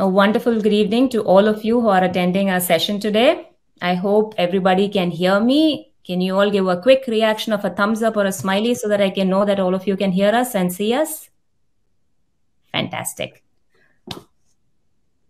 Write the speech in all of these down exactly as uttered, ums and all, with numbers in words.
A wonderful good evening to all of you who are attending our session today. I hope everybody can hear me. Can you all give a quick reaction of a thumbs up or a smiley so that I can know that all of you can hear us and see us? Fantastic.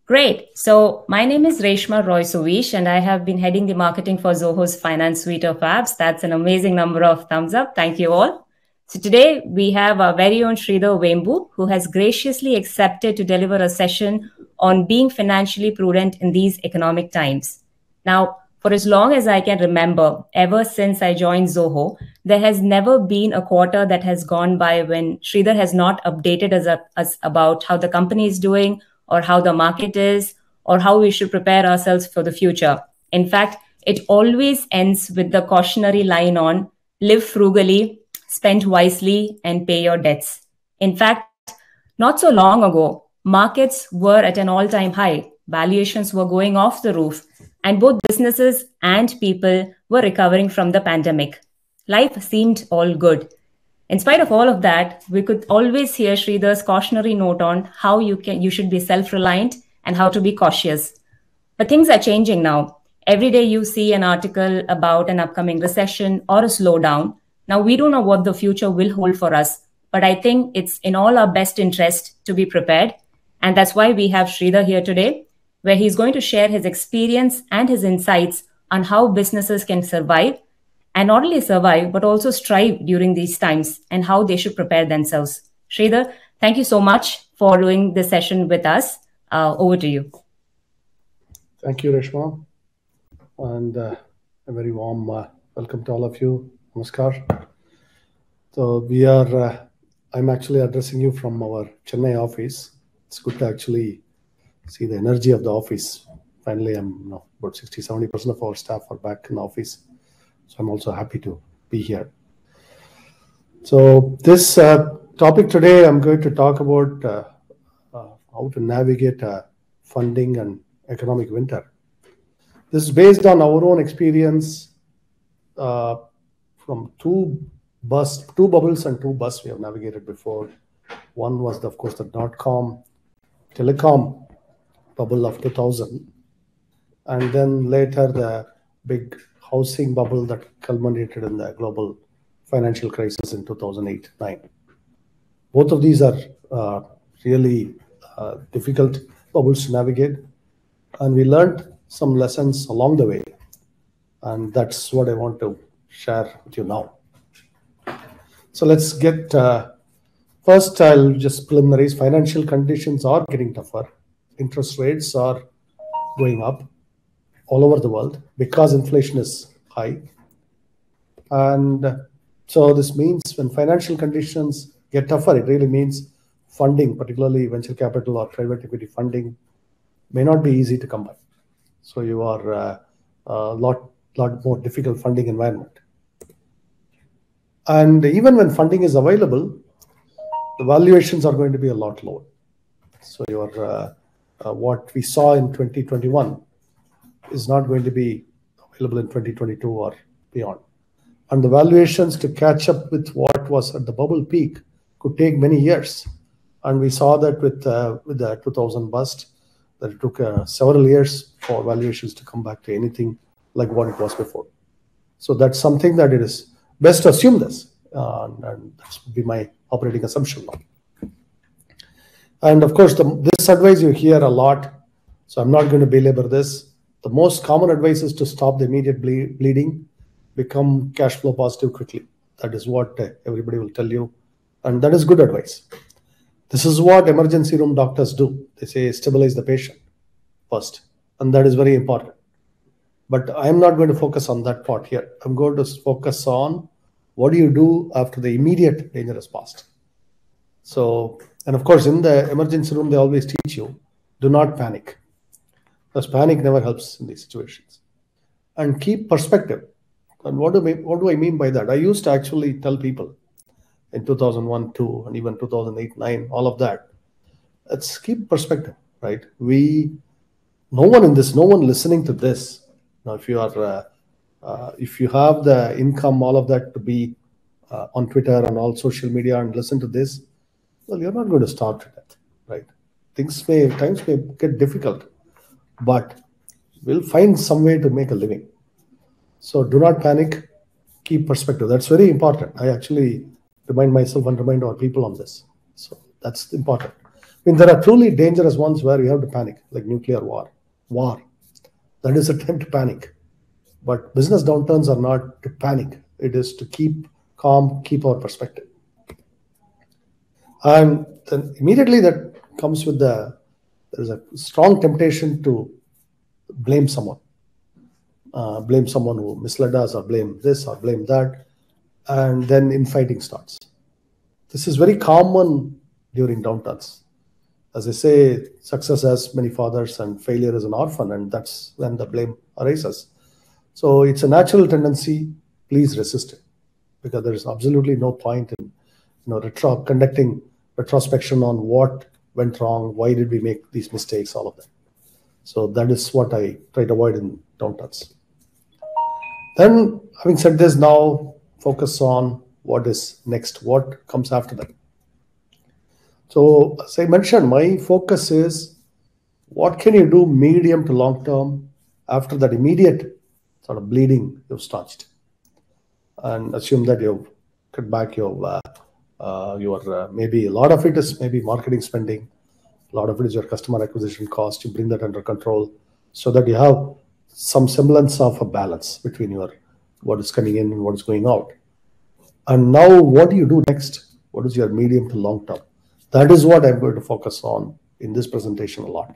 Great. So my name is Reshma Roy Sovish, and I have been heading the marketing for Zoho's finance suite of apps. That's an amazing number of thumbs up. Thank you all. So today we have our very own Sridhar Vembu, who has graciously accepted to deliver a session on being financially prudent in these economic times. Now, for as long as I can remember, ever since I joined Zoho, there has never been a quarter that has gone by when Sridhar has not updated us, us about how the company is doing, or how the market is, or how we should prepare ourselves for the future. In fact, it always ends with the cautionary line on live frugally, spend wisely, and pay your debts. In fact, not so long ago, markets were at an all-time high. Valuations were going off the roof, and both businesses and people were recovering from the pandemic. Life seemed all good. In spite of all of that, we could always hear Sridhar's cautionary note on how you can, you should be self-reliant and how to be cautious. But things are changing now. Every day you see an article about an upcoming recession or a slowdown. Now, we don't know what the future will hold for us, but I think it's in all our best interest to be prepared. And that's why we have Sridhar here today, where he's going to share his experience and his insights on how businesses can survive, and not only survive, but also strive during these times, and how they should prepare themselves. Sridhar, thank you so much for doing this session with us. Uh, over to you. Thank you, Reshma. And uh, a very warm uh, welcome to all of you. Namaskar. So we are, uh, I'm actually addressing you from our Chennai office. It's good to actually see the energy of the office. Finally, I'm you know, about sixty, seventy percent of our staff are back in the office. So I'm also happy to be here. So this uh, topic today, I'm going to talk about uh, uh, how to navigate uh, funding and economic winter. This is based on our own experience uh, from two bust, two bubbles and two busts we have navigated before. One was, the, of course, the dot-com telecom bubble of two thousand, and then later the big housing bubble that culminated in the global financial crisis in two thousand eight nine. Both of these are uh, really uh, difficult bubbles to navigate, and we learned some lessons along the way, and that's what I want to share with you now. So let's get, uh, first I'll just preliminaries. Financial conditions are getting tougher. Interest rates are going up all over the world because inflation is high. And so this means when financial conditions get tougher, it really means funding, particularly venture capital or private equity funding, may not be easy to come by. So you are uh, a lot, lot more difficult funding environment. And even when funding is available, the valuations are going to be a lot lower. So you are, uh, uh, what we saw in twenty twenty-one is not going to be available in twenty twenty-two or beyond. And the valuations to catch up with what was at the bubble peak could take many years. And we saw that with, uh, with the two thousand bust, that it took uh, several years for valuations to come back to anything like what it was before. So that's something that it is best to assume this. Uh, and, and that would be my operating assumption now. And of course, the, this advice you hear a lot, so I'm not going to belabor this. The most common advice is to stop the immediate ble bleeding, become cash flow positive quickly. That is what uh, everybody will tell you. And that is good advice. This is what emergency room doctors do. They say, stabilize the patient first. And that is very important. But I'm not going to focus on that part here. I'm going to focus on what do you do after the immediate danger has passed. So, and of course, in the emergency room, they always teach you, do not panic. Because panic never helps in these situations. And keep perspective. And what do, I, what do I mean by that? I used to actually tell people in two thousand one two and even two thousand eight nine, all of that. Let's keep perspective, right? We, no one in this, no one listening to this. Now, if you are, uh, uh, if you have the income, all of that to be uh, on Twitter and all social media and listen to this, well, you're not going to starve to death, right? things may, times may get difficult, but we'll find some way to make a living. So do not panic, keep perspective. That's very important. I actually remind myself and remind our people on this. So that's important. I mean, there are truly dangerous ones where you have to panic, like nuclear war, war. That is a time to panic. But business downturns are not to panic. It is to keep calm, keep our perspective. And then immediately that comes with the, there's a strong temptation to blame someone. Uh, blame someone who misled us, or blame this, or blame that. And then infighting starts. This is very common during downturns. As I say, success has many fathers and failure is an orphan, and that's when the blame arises. So it's a natural tendency. Please resist it, because there is absolutely no point in you know, retro conducting retrospection on what went wrong, why did we make these mistakes, all of that. So that is what I try to avoid in downturns. Then, having said this, now focus on what is next, what comes after that. So as I mentioned, my focus is what can you do medium to long term after that immediate sort of bleeding you've started. And assume that you've cut back your, uh, uh, your uh, maybe a lot of it is maybe marketing spending. A lot of it is your customer acquisition cost. You bring that under control so that you have some semblance of a balance between your what is coming in and what is going out. And now what do you do next? What is your medium to long term? That is what I'm going to focus on in this presentation a lot.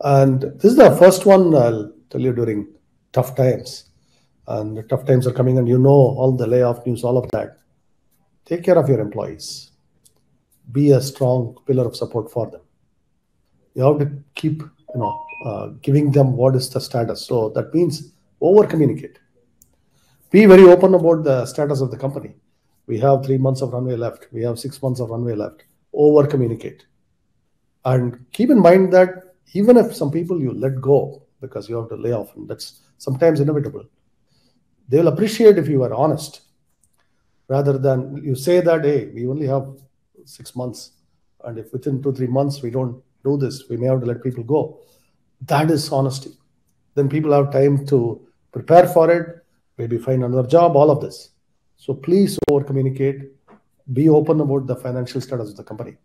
And this is the first one I'll tell you during tough times. And the tough times are coming, and you know all the layoff news, all of that. Take care of your employees. Be a strong pillar of support for them. You have to keep, you know, uh, giving them what is the status. So that means over communicate. Be very open about the status of the company. We have three months of runway left. We have six months of runway left. Over communicate, and keep in mind that even if some people you let go because you have to lay off, and that's sometimes inevitable, they will appreciate if you are honest, rather than you say that, hey, we only have six months, and if within two, three months we don't do this, we may have to let people go. That is honesty. Then people have time to prepare for it, maybe find another job, all of this. So please over communicate, be open about the financial status of the company.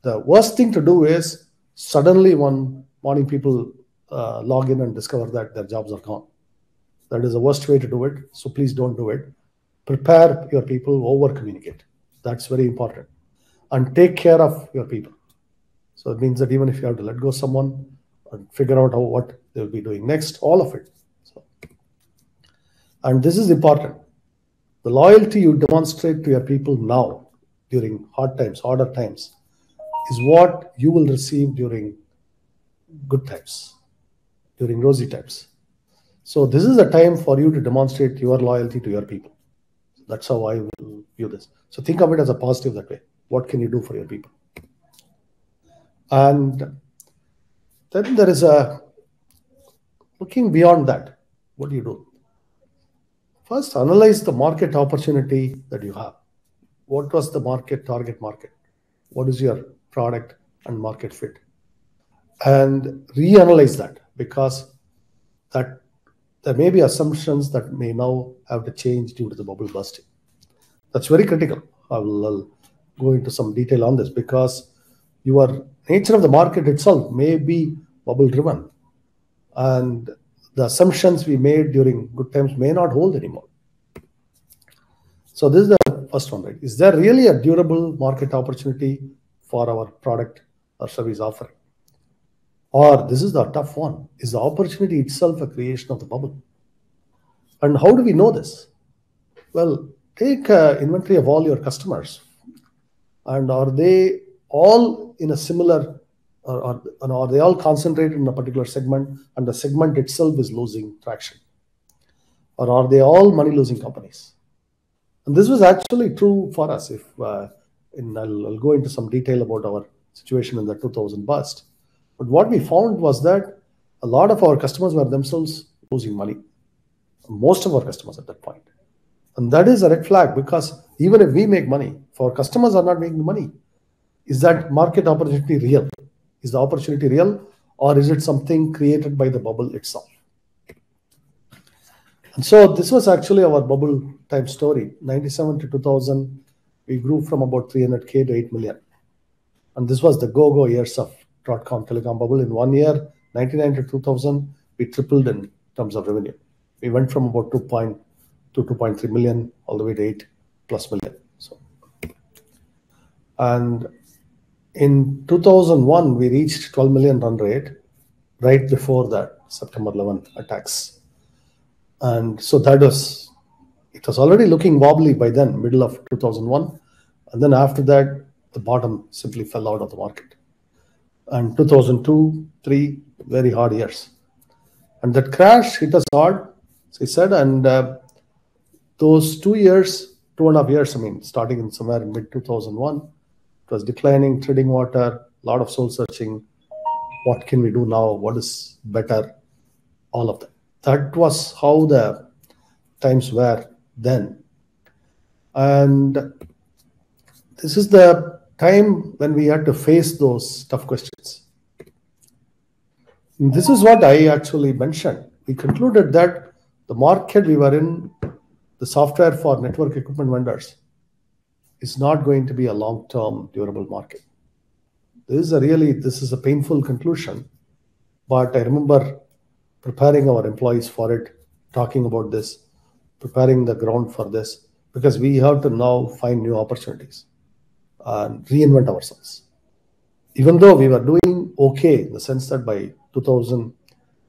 The worst thing to do is suddenly one morning people uh, log in and discover that their jobs are gone. That is the worst way to do it. So please don't do it. Prepare your people, over communicate. That's very important. And take care of your people. So it means that even if you have to let go of someone and figure out how, what they'll be doing next, all of it. So, and this is important. The loyalty you demonstrate to your people now during hard times, harder times, is what you will receive during good times, during rosy times. So this is a time for you to demonstrate your loyalty to your people. That's how I will view this. So think of it as a positive that way. What can you do for your people? And then there is a looking beyond that. What do you do? First, analyze the market opportunity that you have. What was the market, target market? What is your product and market fit? And reanalyze that, because that there may be assumptions that may now have to change due to the bubble bursting. That's very critical. I will I'll go into some detail on this, because your nature of the market itself may be bubble driven, and the assumptions we made during good times may not hold anymore. So this is the first one, right? Is there really a durable market opportunity for our product or service offering? Or this is the tough one. Is the opportunity itself a creation of the bubble? And how do we know this? Well, take an inventory of all your customers. And are they all in a similar, or, or, or are they all concentrated in a particular segment, and the segment itself is losing traction? Or are they all money-losing companies? And this was actually true for us. If uh, in, I'll, I'll go into some detail about our situation in the two thousand bust. But what we found was that a lot of our customers were themselves losing money. Most of our customers at that point. And that is a red flag, because even if we make money, if our customers are not making money, Is that market opportunity real? Is the opportunity real, or is it something created by the bubble itself? And so this was actually our bubble time story. ninety-seven to two thousand, we grew from about three hundred K to eight million. And this was the go-go years of dot-com telecom bubble. In one year, ninety-nine to two thousand, we tripled in terms of revenue. We went from about two point two to two point three million all the way to eight plus million. So, and in two thousand one, we reached twelve million run rate right before that September eleventh attacks. And so that was, it was already looking wobbly by then, middle of two thousand one. And then after that, the bottom simply fell out of the market. And two thousand two, three, very hard years. And that crash hit us hard, as I said. And uh, those two years, two and a half years, I mean, starting in somewhere in mid two thousand one, it was declining, treading water, a lot of soul searching. What can we do now? What is better? All of that. That was how the times were then. And this is the time when we had to face those tough questions. And this is what I actually mentioned. We concluded that the market we were in, the software for network equipment vendors, is not going to be a long-term durable market. This is a really, this is a painful conclusion, but I remember preparing our employees for it, talking about this, preparing the ground for this, because we have to now find new opportunities and reinvent ourselves. Even though we were doing okay, in the sense that by two thousand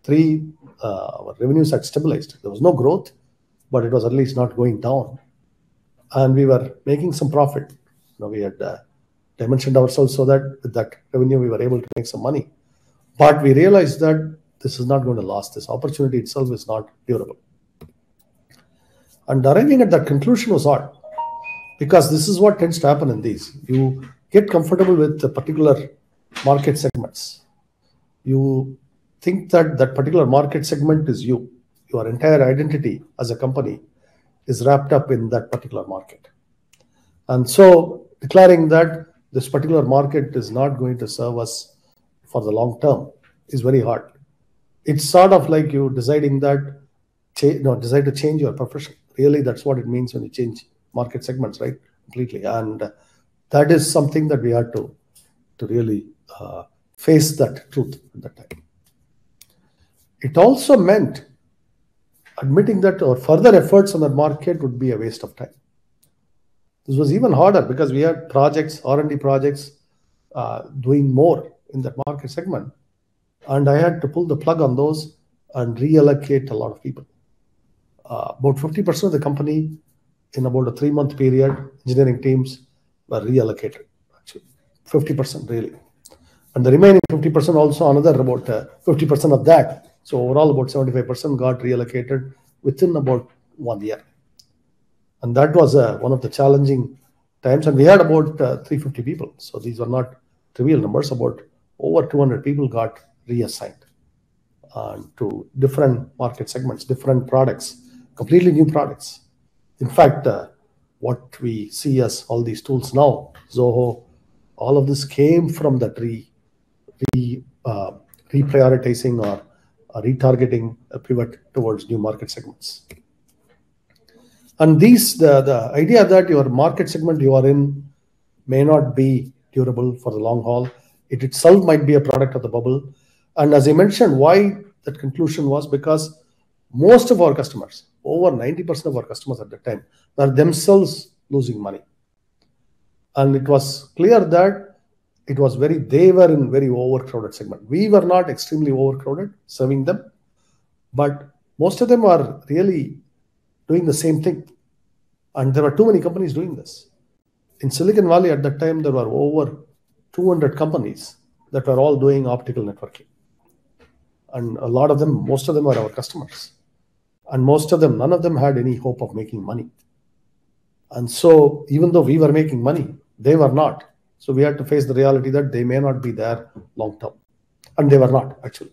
three, uh, our revenues had stabilized. There was no growth, but it was at least not going down. And we were making some profit. You know, we had uh, dimensioned ourselves so that with that revenue, we were able to make some money. But we realized that this is not going to last. This opportunity itself is not durable. And arriving at that conclusion was hard, because this is what tends to happen in these. You get comfortable with the particular market segments. You think that that particular market segment is you. Your entire identity as a company is wrapped up in that particular market. And so declaring that this particular market is not going to serve us for the long term is very hard. It's sort of like you deciding that, no, decide to change your profession. Really, that's what it means when you change market segments, right? Completely. And that is something that we had to, to really uh, face that truth at that time. It also meant admitting that our further efforts on that market would be a waste of time. This was even harder because we had projects, R and D projects, uh, doing more in that market segment. And I had to pull the plug on those and reallocate a lot of people. Uh, about fifty percent of the company in about a three-month period, engineering teams were reallocated, actually, fifty percent really. And the remaining fifty percent also, another about fifty percent uh, of that. So overall, about seventy-five percent got reallocated within about one year. And that was uh, one of the challenging times. And we had about uh, three hundred fifty people. So these were not trivial numbers. About over two hundred people got reassigned uh, to different market segments, different products, completely new products. In fact, uh, what we see as all these tools now, Zoho, all of this came from that re, re, uh, reprioritizing or uh, retargeting a pivot towards new market segments. And these, the, the idea that your market segment you are in may not be durable for the long haul, it itself might be a product of the bubble. And as I mentioned, why that conclusion was because most of our customers, over ninety percent of our customers at that time, were themselves losing money. And it was clear that it was very, they were in very overcrowded segment. We were not extremely overcrowded serving them, but most of them are really doing the same thing. And there were too many companies doing this. In Silicon Valley at that time, there were over two hundred companies that were all doing optical networking. And a lot of them, most of them were our customers. And most of them, none of them had any hope of making money. And so even though we were making money, they were not. So we had to face the reality that they may not be there long term. And they were not, actually.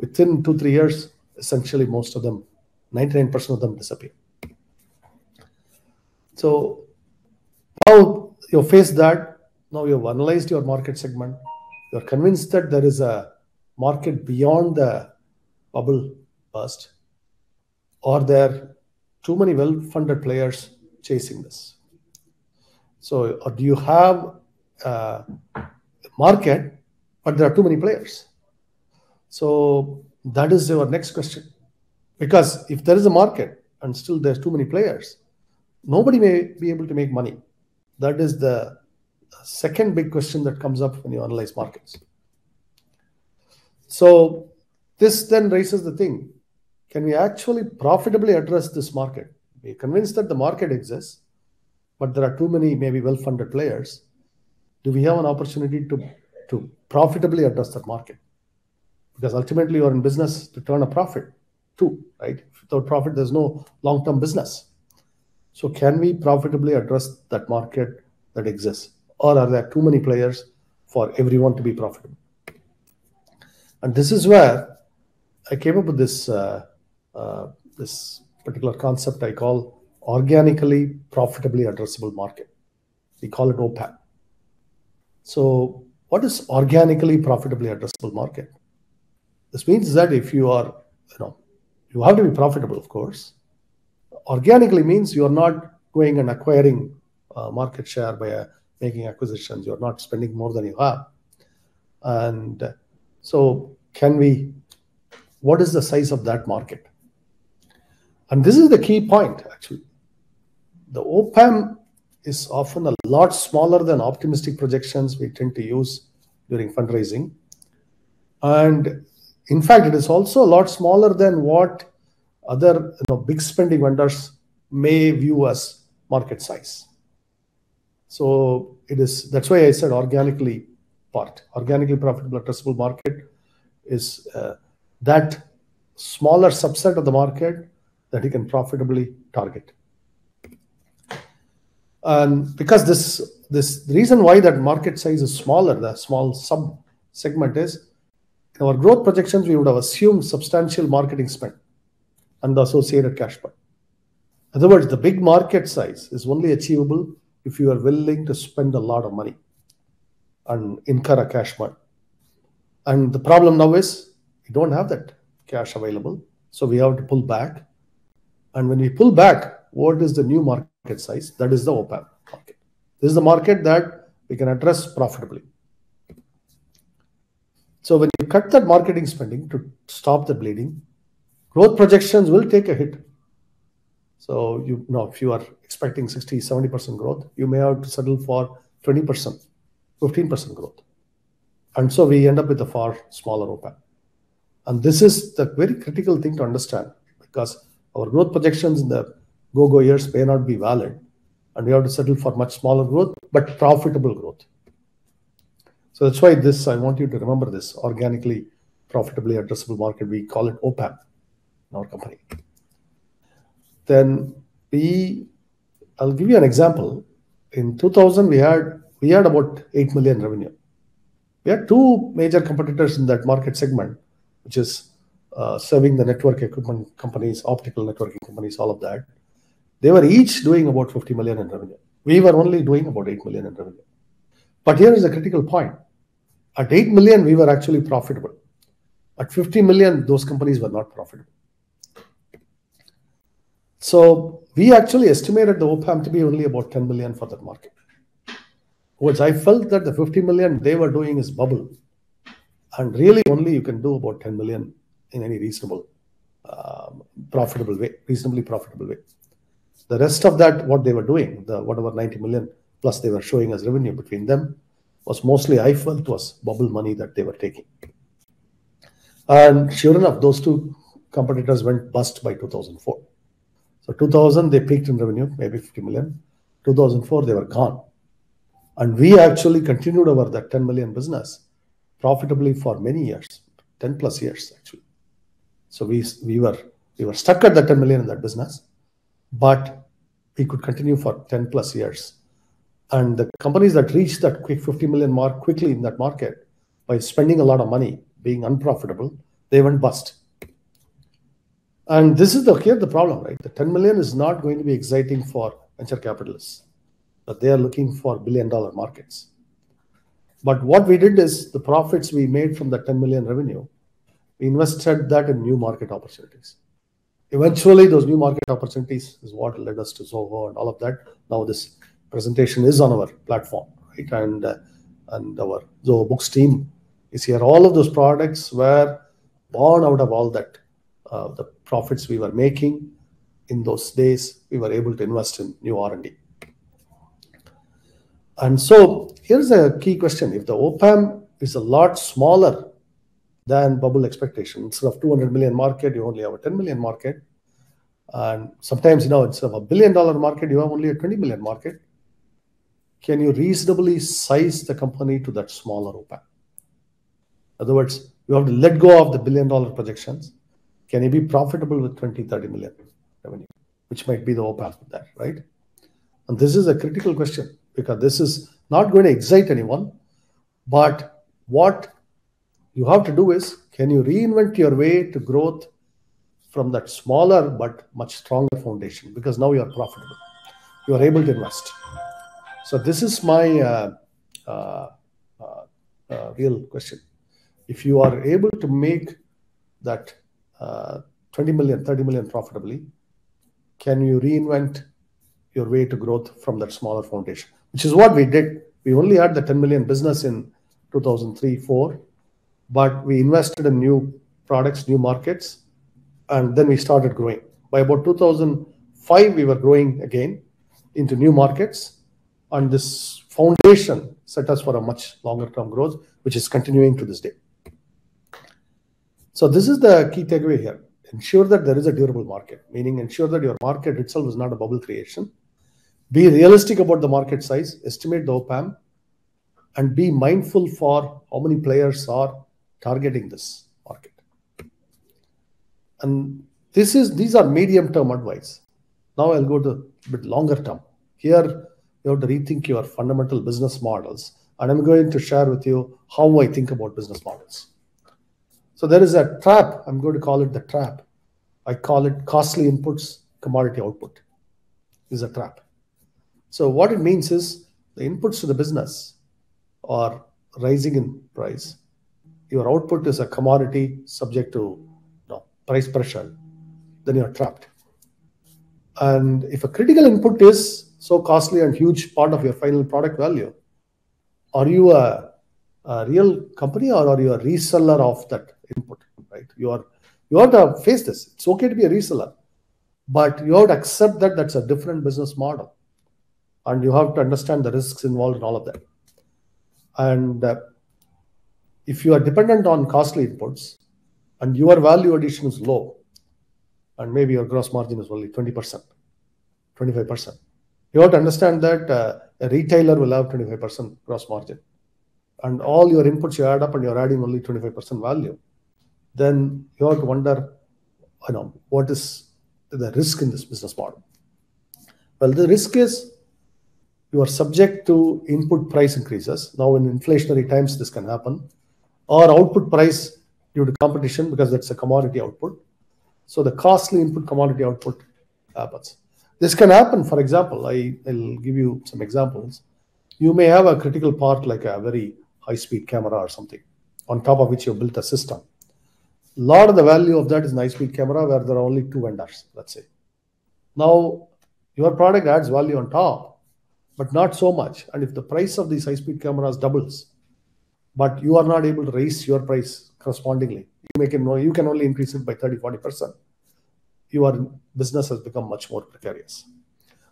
Within two, three years, essentially most of them, ninety-nine percent of them disappeared. So now you face that, Now you have analyzed your market segment. You are convinced that there is a market beyond the bubble burst, or there are too many well-funded players chasing this. So, or do you have a market, but there are too many players? So that is your next question. Because if there is a market and still there's too many players, nobody may be able to make money. That is the second big question that comes up when you analyze markets. So this then raises the thing, can we actually profitably address this market? We're convinced that the market exists, but there are too many maybe well-funded players. Do we have an opportunity to, to profitably address that market? Because ultimately you're in business to turn a profit too, right? Without profit, there's no long-term business. So can we profitably address that market that exists? Or are there too many players for everyone to be profitable? And this is where I came up with this, uh, uh, this particular concept I call organically profitably addressable market. We call it O P A M. So what is organically profitably addressable market? This means that if you are, you know, you have to be profitable, of course. Organically means you are not going and acquiring uh, market share by uh, making acquisitions. You are not spending more than you have. And so can we, what is the size of that market? And this is the key point, actually. The O P A M is often a lot smaller than optimistic projections we tend to use during fundraising. And in fact, it is also a lot smaller than what other you know, big spending vendors may view as market size. So it is, that's why I said organically part, organically profitable addressable market is uh, that smaller subset of the market that you can profitably target. And because this, this reason why that market size is smaller, the small sub segment is, in our growth projections, we would have assumed substantial marketing spend and the associated cash burn. In other words, the big market size is only achievable if you are willing to spend a lot of money and incur a cash burn. And the problem now is we don't have that cash available, so we have to pull back. And when we pull back, what is the new market size? That is the O P A M market. This is the market that we can address profitably. So when you cut that marketing spending to stop the bleeding, growth projections will take a hit. So you know, if you are expecting sixty, seventy percent growth, you may have to settle for twenty percent, fifteen percent growth. And so we end up with a far smaller O P A M. And this is the very critical thing to understand, because our growth projections in the go-go years may not be valid, and we have to settle for much smaller growth, but profitable growth. So that's why this, I want you to remember this, organically profitably addressable market, we call it O P A M in our company. Then we, I'll give you an example. In two thousand, we had, we had about eight million revenue. We had two major competitors in that market segment, which is uh, serving the network equipment companies, optical networking companies, all of that. They were each doing about fifty million in revenue. We were only doing about eight million in revenue. But here is a critical point. At eight million, we were actually profitable. At fifty million, those companies were not profitable. So we actually estimated the O P A M to be only about ten million for that market. Which I felt that the fifty million they were doing is bubble. And really only you can do about ten million in any reasonable, uh, profitable way, reasonably profitable way. The rest of that, what they were doing, the whatever ninety million plus they were showing as revenue between them, was mostly, I felt, was bubble money that they were taking. And sure enough, those two competitors went bust by two thousand four. So two thousand, they peaked in revenue, maybe fifty million. two thousand four, they were gone. And we actually continued over that ten million business profitably for many years, ten plus years actually. So we, we, were, we were stuck at the ten million in that business, but we could continue for ten plus years. And the companies that reached that quick fifty million mark quickly in that market, by spending a lot of money, being unprofitable, they went bust. And this is the, here the problem, right? The ten million is not going to be exciting for venture capitalists, but they are looking for billion dollar markets. But what we did is the profits we made from the ten million revenue, we invested that in new market opportunities. Eventually, those new market opportunities is what led us to Zoho and all of that. Now this presentation is on our platform, right? And uh, and our Zoho Books team is here. All of those products were born out of all that. Uh, the profits we were making in those days, we were able to invest in new R and D. And so here's a key question. If the O P A M is a lot smaller than bubble expectation, instead of two hundred million market, you only have a ten million market. And sometimes, you know, instead of a billion dollar market, you have only a twenty million market. Can you reasonably size the company to that smaller O P A M? In other words, you have to let go of the billion dollar projections. Can you be profitable with twenty, thirty million revenue, which might be the O P A M for that, right? And this is a critical question, because this is not going to excite anyone. But what you have to do is, can you reinvent your way to growth from that smaller but much stronger foundation? Because now you are profitable. You are able to invest. So this is my uh, uh, uh, uh, real question. If you are able to make that uh, twenty million, thirty million profitably, can you reinvent your way to growth from that smaller foundation? Which is what we did. We only had the ten million business in two thousand three, two thousand four, but we invested in new products, new markets, and then we started growing. By about two thousand five, we were growing again into new markets, and this foundation set us for a much longer-term growth, which is continuing to this day. So this is the key takeaway here. Ensure that there is a durable market, meaning ensure that your market itself is not a bubble creation. Be realistic about the market size, estimate the O P A M, and be mindful for how many players are targeting this market. And this is these are medium-term advice. Now I'll go to a bit longer term. Here, you have to rethink your fundamental business models. And I'm going to share with you how I think about business models. So there is a trap. I'm going to call it the trap. I call it costly inputs, commodity output. This is a trap. So what it means is the inputs to the business are rising in price. Your output is a commodity subject to you know, price pressure. Then you're trapped. And if a critical input is so costly and huge part of your final product value, are you a, a real company or are you a reseller of that input? Right? You are you have to face this. It's okay to be a reseller, but you have to accept that that's a different business model. And you have to understand the risks involved in all of that. And uh, if you are dependent on costly inputs and your value addition is low, and maybe your gross margin is only twenty percent, twenty-five percent, you have to understand that uh, a retailer will have twenty-five percent gross margin. And all your inputs you add up and you're adding only twenty-five percent value, then you have to wonder, you know, what is the risk in this business model? Well, the risk is, you are subject to input price increases. Now in inflationary times, this can happen. Or output price due to competition, because that's a commodity output. So the costly input commodity output happens. This can happen, for example, I, I'll give you some examples. You may have a critical part like a very high-speed camera or something, on top of which you built a system. A lot of the value of that is an high-speed camera where there are only two vendors, let's say. Now, your product adds value on top, but not so much. And if the price of these high-speed cameras doubles, but you are not able to raise your price correspondingly, you, make it no, you can only increase it by thirty, forty percent. Your business has become much more precarious.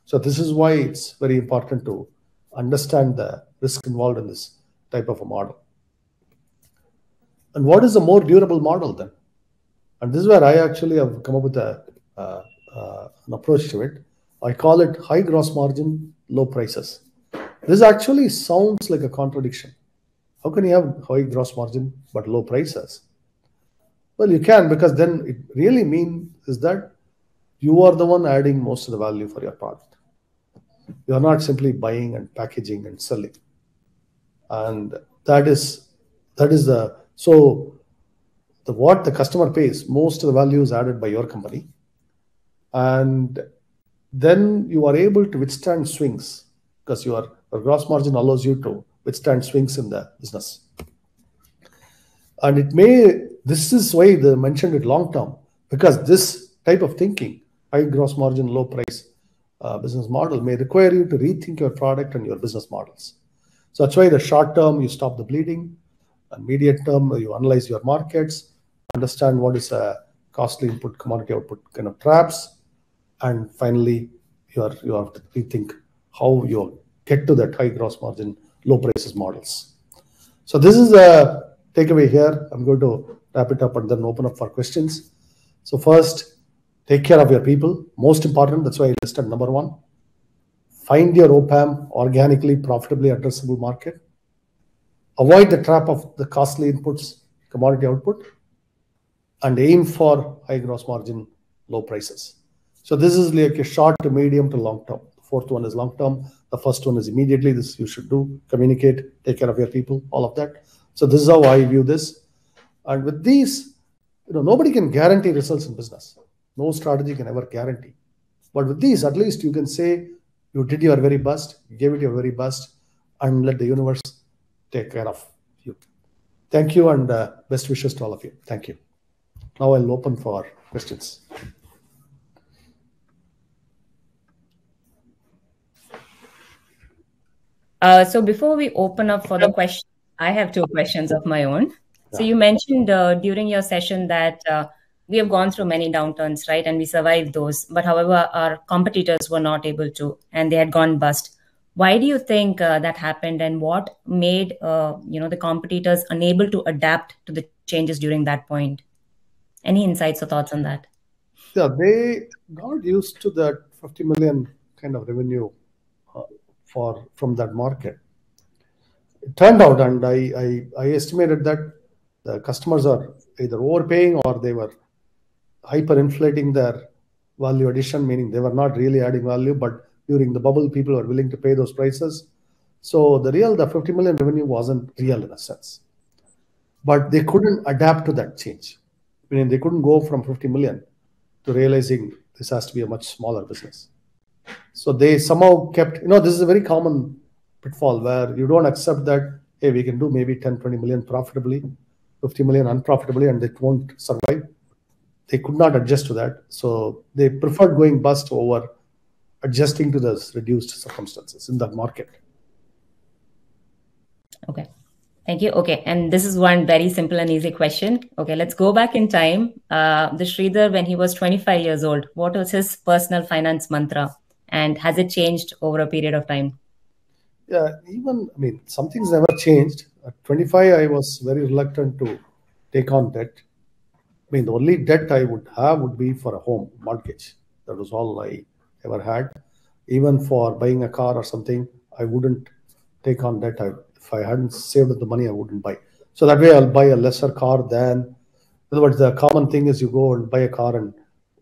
So this is why it's very important to understand the risk involved in this type of a model. And what is a more durable model then? And this is where I actually have come up with a, uh, uh, an approach to it. I call it high gross margin, low prices. This actually sounds like a contradiction. How can you have high gross margin but low prices? Well, you can, because then it really means is that you are the one adding most of the value for your product. You are not simply buying and packaging and selling. And that is that is the so the what the customer pays, most of the value is added by your company. And then you are able to withstand swings because your gross margin allows you to withstand swings in the business. And it may, this is why they mentioned it long term, because this type of thinking, high gross margin, low price uh, business model may require you to rethink your product and your business models. So that's why the short term, you stop the bleeding, and medium term, you analyze your markets, understand what is a costly input, commodity output kind of traps, and finally, you, are, you have to rethink how you get to that high gross margin, low prices models. So this is the takeaway here. I'm going to wrap it up and then open up for questions. So first, take care of your people. Most important, that's why I listed number one. Find your O P A M organically, profitably addressable market. Avoid the trap of the costly inputs, commodity output, and aim for high gross margin, low prices. So this is like a short to medium to long term. The fourth one is long term. The first one is immediately. This you should do. Communicate, take care of your people, all of that. So this is how I view this. And with these, you know, nobody can guarantee results in business. No strategy can ever guarantee. But with these, at least you can say you did your very best, you gave it your very best, and let the universe take care of you. Thank you, and uh, best wishes to all of you. Thank you. Now I'll open for questions. Uh, so before we open up for the question, I have two questions of my own. So you mentioned uh, during your session that uh, we have gone through many downturns, right? And we survived those. But however, our competitors were not able to, and they had gone bust. Why do you think uh, that happened? And what made uh, you know, the competitors unable to adapt to the changes during that point? Any insights or thoughts on that? Yeah, they got used to that fifty million kind of revenue uh, for from that market. It turned out, and I, I, I estimated that the customers are either overpaying or they were hyperinflating their value addition, meaning they were not really adding value, but during the bubble, people were willing to pay those prices. So the real, the fifty million revenue wasn't real in a sense, but they couldn't adapt to that change. Meaning they couldn't go from fifty million to realizing this has to be a much smaller business. So they somehow kept, you know, this is a very common pitfall where you don't accept that, hey, we can do maybe ten, twenty million profitably, fifty million unprofitably, and it won't survive. They could not adjust to that. So they preferred going bust over adjusting to those reduced circumstances in that market. Okay. Thank you. Okay. And this is one very simple and easy question. Okay. Let's go back in time. Uh, the Sridhar, when he was twenty-five years old, what was his personal finance mantra, and has it changed over a period of time? Yeah. Even, I mean, something's never changed. At twenty-five, I was very reluctant to take on debt. I mean, the only debt I would have would be for a home mortgage. That was all I ever had. Even for buying a car or something, I wouldn't take on debt. I If I hadn't saved the money, I wouldn't buy. So that way, I'll buy a lesser car than. In other words, the common thing is you go and buy a car and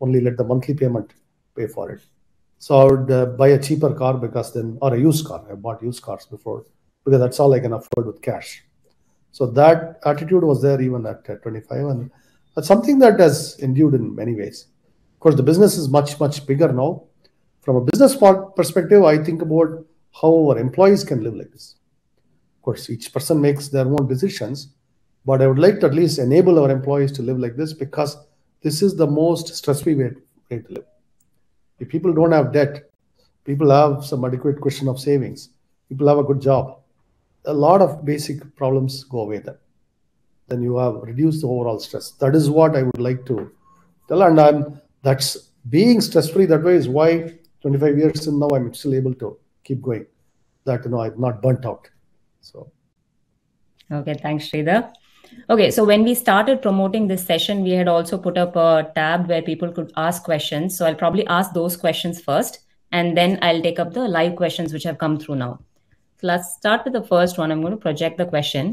only let the monthly payment pay for it. So I would uh, buy a cheaper car because then, or a used car. I bought used cars before because that's all I can afford with cash. So that attitude was there even at uh, twenty-five, and that's something that has endured in many ways. Of course, the business is much, much bigger now. From a business perspective, I think about how our employees can live like this. Of course, each person makes their own decisions, but I would like to at least enable our employees to live like this, because this is the most stress-free way, way to live. If people don't have debt, people have some adequate cushion of savings, people have a good job, a lot of basic problems go away then. Then you have reduced the overall stress. That is what I would like to tell, and I'm, that's being stress-free that way is why twenty-five years in now I'm still able to keep going, that you know I'm not burnt out. So, okay, thanks, Sridhar. Okay, so when we started promoting this session, we had also put up a tab where people could ask questions. So I'll probably ask those questions first, and then I'll take up the live questions which have come through now. So let's start with the first one. I'm going to project the question.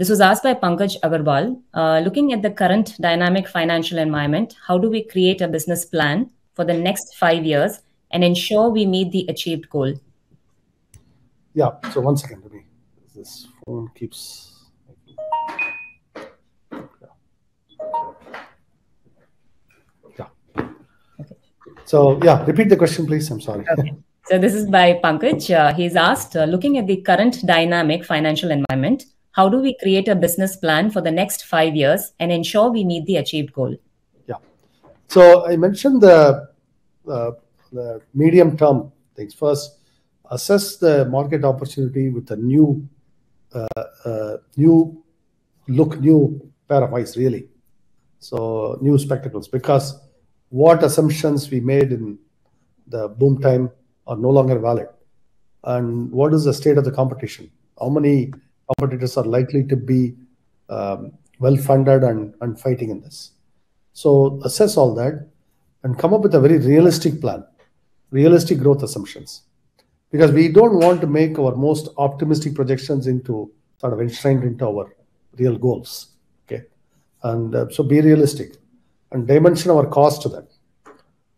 This was asked by Pankaj Agarwal. Uh, looking at the current dynamic financial environment, how do we create a business plan for the next five years and ensure we meet the achieved goal? Yeah, so one second, let me. This phone keeps. Yeah. Okay. So yeah, repeat the question, please. I'm sorry. Okay. So this is by Pankaj. Uh, he's asked, uh, looking at the current dynamic financial environment, how do we create a business plan for the next five years and ensure we meet the achieved goal? Yeah. So I mentioned the, uh, the medium term things. First, assess the market opportunity with a new, uh, uh, new look, new pair of eyes, really. So new spectacles, because what assumptions we made in the boom time are no longer valid. And what is the state of the competition? How many competitors are likely to be um, well-funded and, and fighting in this? So assess all that and come up with a very realistic plan, realistic growth assumptions. Because we don't want to make our most optimistic projections into sort of enshrined into our real goals. Okay, and uh, so be realistic and dimension our cost to that.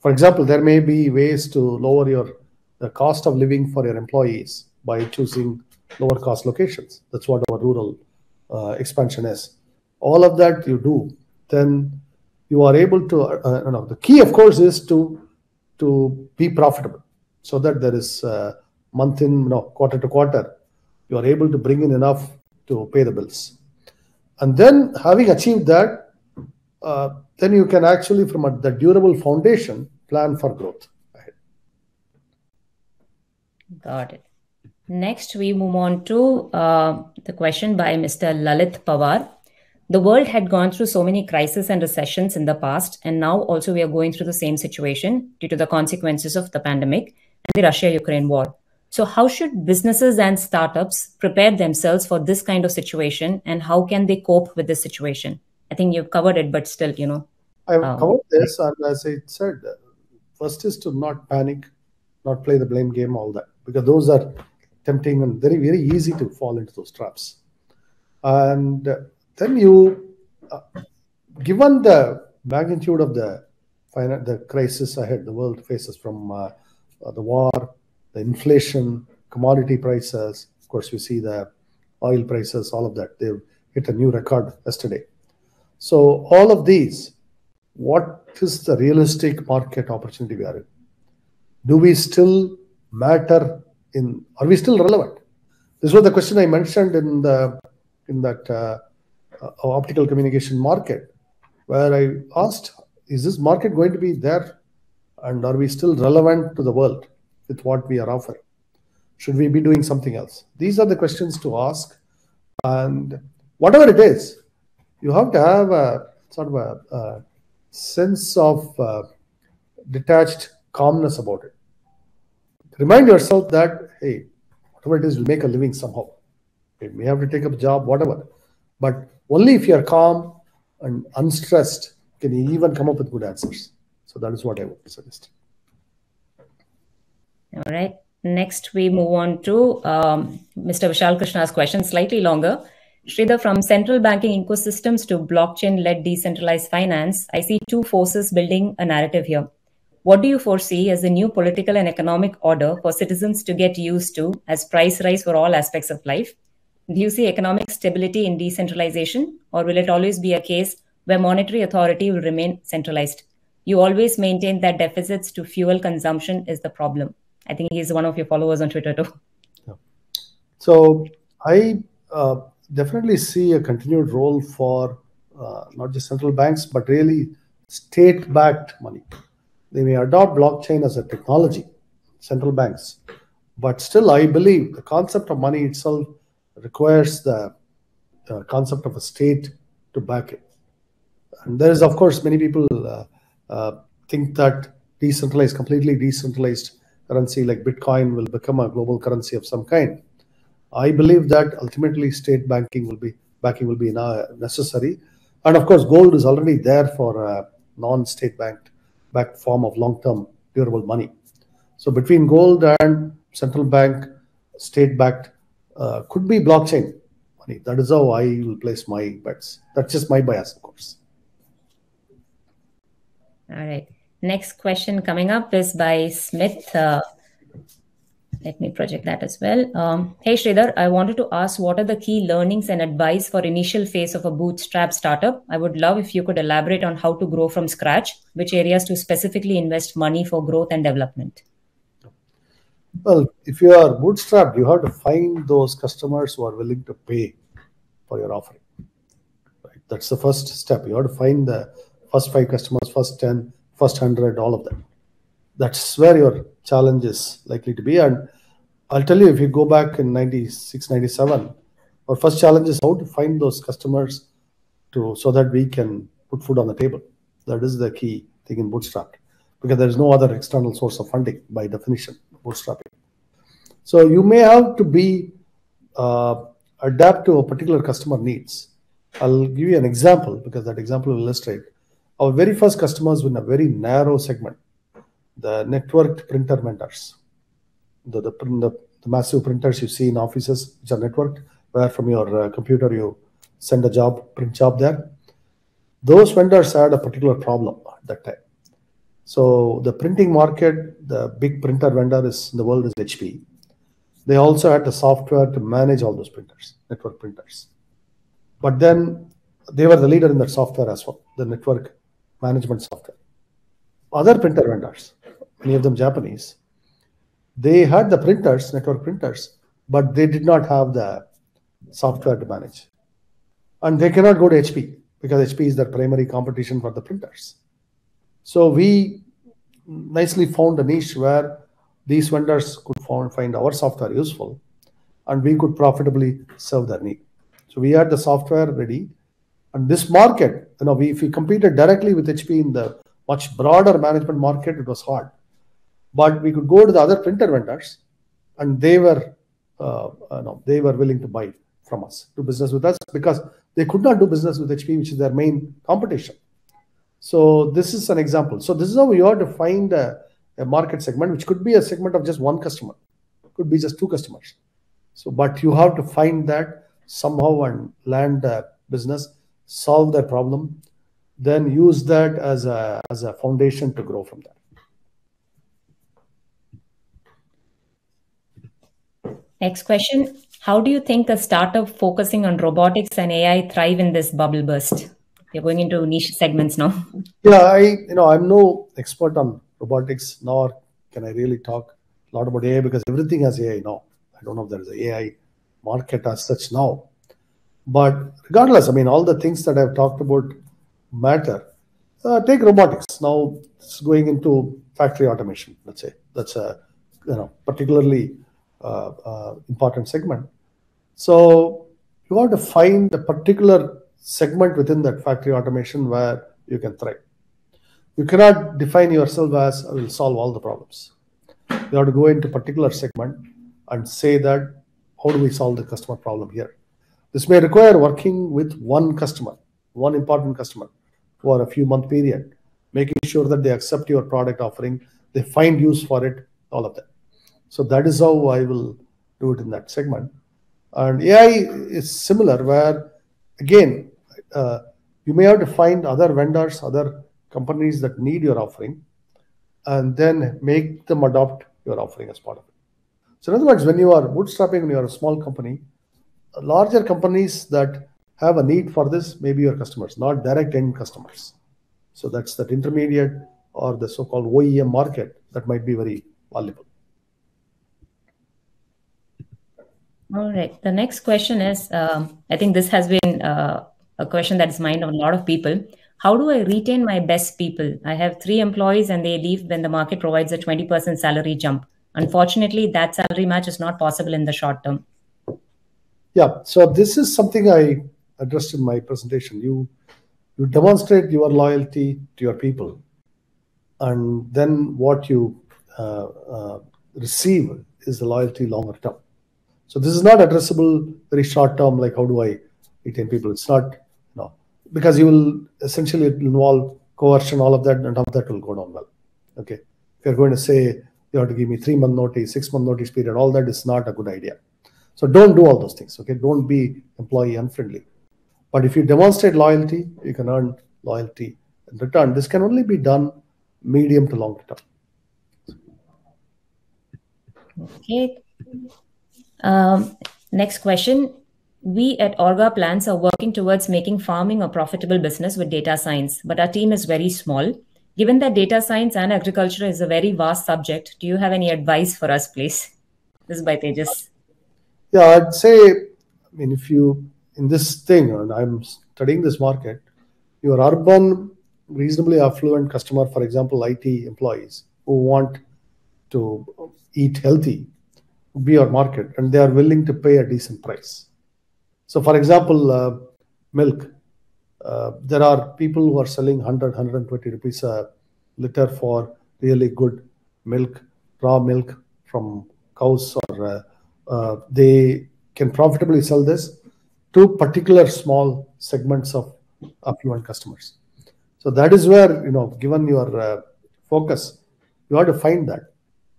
For example, there may be ways to lower your the cost of living for your employees by choosing lower cost locations. That's what our rural uh, expansion is. All of that you do, then you are able to. Uh, you know, the key, of course, is to to be profitable, so that there is uh, month in no quarter to quarter, you are able to bring in enough to pay the bills. And then having achieved that, uh, then you can actually, from a, the durable foundation, plan for growth. Ahead. Got it. Next, we move on to uh, the question by Mister Lalit Pawar. The world had gone through so many crises and recessions in the past, and now also we are going through the same situation due to the consequences of the pandemic and the Russia-Ukraine war. So how should businesses and startups prepare themselves for this kind of situation, and how can they cope with this situation? I think you've covered it, but still, you know. I've um, covered this, and as I said, first is to not panic, not play the blame game, all that, because those are tempting and very, very easy to fall into those traps. And then you, uh, given the magnitude of the, the crisis ahead, the world faces from uh, the war, the inflation, commodity prices, of course, you see the oil prices, all of that. They've hit a new record yesterday. So all of these, what is the realistic market opportunity we are in? Do we still matter in, are we still relevant? This was the question I mentioned in the in that uh, uh, optical communication market, where I asked, is this market going to be there? And are we still relevant to the world with what we are offering? Should we be doing something else? These are the questions to ask. And whatever it is, you have to have a sort of a, a sense of uh, detached calmness about it. Remind yourself that, hey, whatever it is, we'll make a living somehow. You may have to take up a job, whatever. But only if you're calm and unstressed can you even come up with good answers. So that is what I would suggest. All right. Next, we move on to um, Mister Vishal Krishna's question, slightly longer. Sridhar, from central banking ecosystems to blockchain-led decentralized finance, I see two forces building a narrative here. What do you foresee as the new political and economic order for citizens to get used to as price rise for all aspects of life? Do you see economic stability in decentralization, or will it always be a case where monetary authority will remain centralized? You always maintain that deficits to fuel consumption is the problem. I think he's one of your followers on Twitter too. Yeah. So I uh, definitely see a continued role for uh, not just central banks, but really state-backed money. They may adopt blockchain as a technology, central banks. But still, I believe the concept of money itself requires the uh, concept of a state to back it. And there is, of course, many people uh, uh, think that decentralized, completely decentralized currency like Bitcoin will become a global currency of some kind. I believe that ultimately state banking will be backing will be necessary, and of course, gold is already there for a non-state banked backed form of long-term durable money. So between gold and central bank, state-backed uh, could be blockchain money. That is how I will place my bets. That's just my bias, of course. All right. Next question coming up is by Smith. Uh, let me project that as well. Um, hey, Sridhar, I wanted to ask, what are the key learnings and advice for initial phase of a bootstrap startup? I would love if you could elaborate on how to grow from scratch, which areas to specifically invest money for growth and development. Well, if you are bootstrapped, you have to find those customers who are willing to pay for your offering. Right? That's the first step. You have to find the first five customers, first ten, first hundred, all of them. That's where your challenge is likely to be. And I'll tell you, if you go back in ninety-six, ninety-seven, our first challenge is how to find those customers to so that we can put food on the table. That is the key thing in bootstrapping, because there is no other external source of funding by definition, bootstrapping. So you may have to be uh, adapt to a particular customer needs. I'll give you an example, because that example will illustrate. Our very first customers were in a very narrow segment, the networked printer vendors. The, the, the, the massive printers you see in offices, which are networked, where from your uh, computer you send a job, print job there. Those vendors had a particular problem at that time. So the printing market, the big printer vendor is, in the world is H P. They also had the software to manage all those printers, network printers. But then they were the leader in that software as well, the network management software. Other printer vendors, many of them Japanese, they had the printers, network printers, but they did not have the software to manage. And they cannot go to H P, because H P is their primary competition for the printers. So we nicely found a niche where these vendors could find our software useful, and we could profitably serve their need. So we had the software ready. And this market, you know, we, if we competed directly with H P in the much broader management market, it was hard. But we could go to the other printer vendors, and they were, uh, uh, no, they were willing to buy from us, do business with us, because they could not do business with H P, which is their main competition. So this is an example. So this is how you have to find a, a market segment, which could be a segment of just one customer, could be just two customers. So, but you have to find that somehow and land a business, solve their problem, then use that as a, as a foundation to grow from that. Next question. How do you think a startup focusing on robotics and A I thrive in this bubble burst? They're going into niche segments now. Yeah, I, you know, I'm no expert on robotics, nor can I really talk a lot about A I, because everything has A I now. I don't know if there is an A I market as such now. But regardless, I mean, all the things that I've talked about matter. Uh, take robotics. Now it's going into factory automation, let's say. That's a, you know, particularly Uh, uh, important segment. So you have to find a particular segment within that factory automation where you can thrive. You cannot define yourself as I will solve all the problems. You have to go into a particular segment and say that how do we solve the customer problem here. This may require working with one customer, one important customer for a few month period, making sure that they accept your product offering, they find use for it, all of that. So that is how I will do it in that segment. And A I is similar, where, again, uh, you may have to find other vendors, other companies that need your offering, and then make them adopt your offering as part of it. So in other words, when you are bootstrapping, when you are a small company, larger companies that have a need for this may be your customers, not direct end customers. So that's that intermediate or the so-called O E M market that might be very valuable. All right. The next question is, uh, I think this has been uh, a question that is in mind of a lot of people. How do I retain my best people? I have three employees and they leave when the market provides a twenty percent salary jump. Unfortunately, that salary match is not possible in the short term. Yeah. So this is something I addressed in my presentation. You, you demonstrate your loyalty to your people, and then what you uh, uh, receive is the loyalty longer term. So this is not addressable very short term, like how do I retain people? It's not, no, because you will essentially involve coercion, all of that, and none of that will go down well. Okay. If you're going to say, you have to give me three month notice, six month notice period, all that is not a good idea. So don't do all those things. Okay. Don't be employee unfriendly. But if you demonstrate loyalty, you can earn loyalty in return. This can only be done medium to long term. Okay. Um, next question. We at Orga Plans are working towards making farming a profitable business with data science, but our team is very small. Given that data science and agriculture is a very vast subject, do you have any advice for us, please? This is by Tejas. Yeah, I'd say, I mean, if you, in this thing, and I'm studying this market, your urban, reasonably affluent customer, for example, I T employees who want to eat healthy, would be your market, and they are willing to pay a decent price. So, for example, uh, milk. Uh, there are people who are selling one hundred, one twenty rupees a liter for really good milk, raw milk from cows, or uh, uh, they can profitably sell this to particular small segments of affluent customers. So that is where, you know, given your uh, focus, you have to find that.